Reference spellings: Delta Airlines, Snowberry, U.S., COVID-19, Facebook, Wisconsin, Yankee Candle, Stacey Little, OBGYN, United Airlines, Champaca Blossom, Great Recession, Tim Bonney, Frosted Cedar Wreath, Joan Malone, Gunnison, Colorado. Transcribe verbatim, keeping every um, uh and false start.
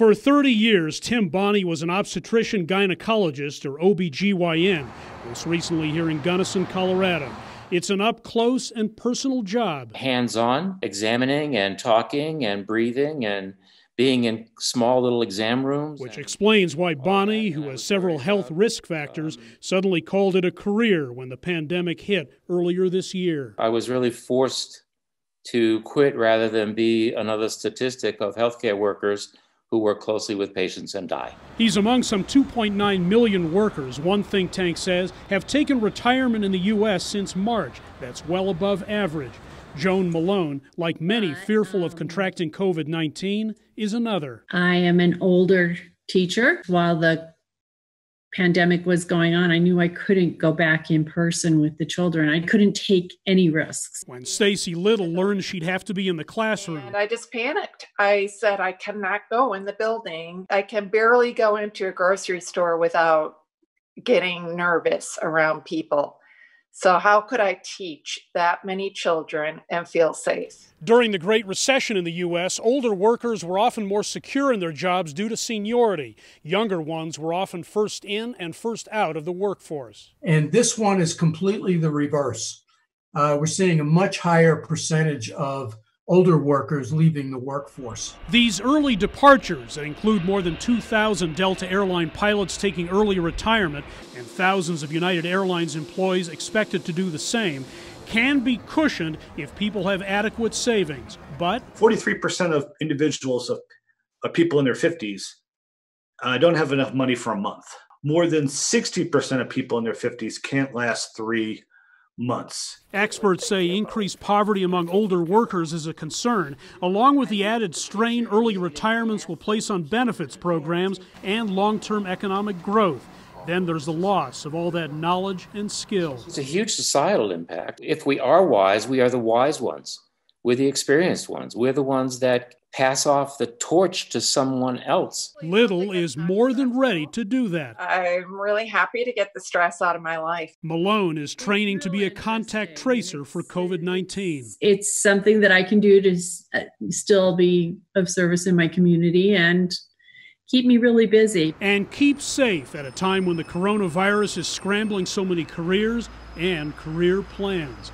For thirty years, Tim Bonney was an obstetrician gynecologist, or O B G Y N, most recently here in Gunnison, Colorado. It's an up-close and personal job. Hands-on, examining and talking and breathing and being in small little exam rooms. Which explains why Bonney, who has several health risk factors, suddenly called it a career when the pandemic hit earlier this year. I was really forced to quit rather than be another statistic of healthcare workers who work closely with patients and die. He's among some two point nine million workers, one think tank says, have taken retirement in the U S since March. That's well above average. Joan Malone, like many fearful of contracting COVID nineteen, is another. I am an older teacher. While the pandemic was going on, I knew I couldn't go back in person with the children. I couldn't take any risks. When Stacey Little learned she'd have to be in the classroom, and I just panicked. I said, I cannot go in the building. I can barely go into a grocery store without getting nervous around people. So how could I teach that many children and feel safe? During the Great Recession in the U S, older workers were often more secure in their jobs due to seniority. Younger ones were often first in and first out of the workforce. And this one is completely the reverse. Uh, we're seeing a much higher percentage of older workers leaving the workforce. These early departures that include more than two thousand Delta Airline pilots taking early retirement and thousands of United Airlines employees expected to do the same can be cushioned if people have adequate savings, but forty-three percent of individuals, of, of people in their fifties, uh, don't have enough money for a month. More than sixty percent of people in their fifties can't last three months. Experts say increased poverty among older workers is a concern, along with the added strain early retirements will place on benefits programs and long-term economic growth. Then there's the loss of all that knowledge and skill. It's a huge societal impact. If we are wise, we are the wise ones. We're the experienced ones. We're the ones that pass off the torch to someone else. Little is more than ready to do that. I'm really happy to get the stress out of my life. Malone is training to be a contact tracer for COVID nineteen. It's something that I can do to still be of service in my community and keep me really busy. And keep safe at a time when the coronavirus is scrambling so many careers and career plans.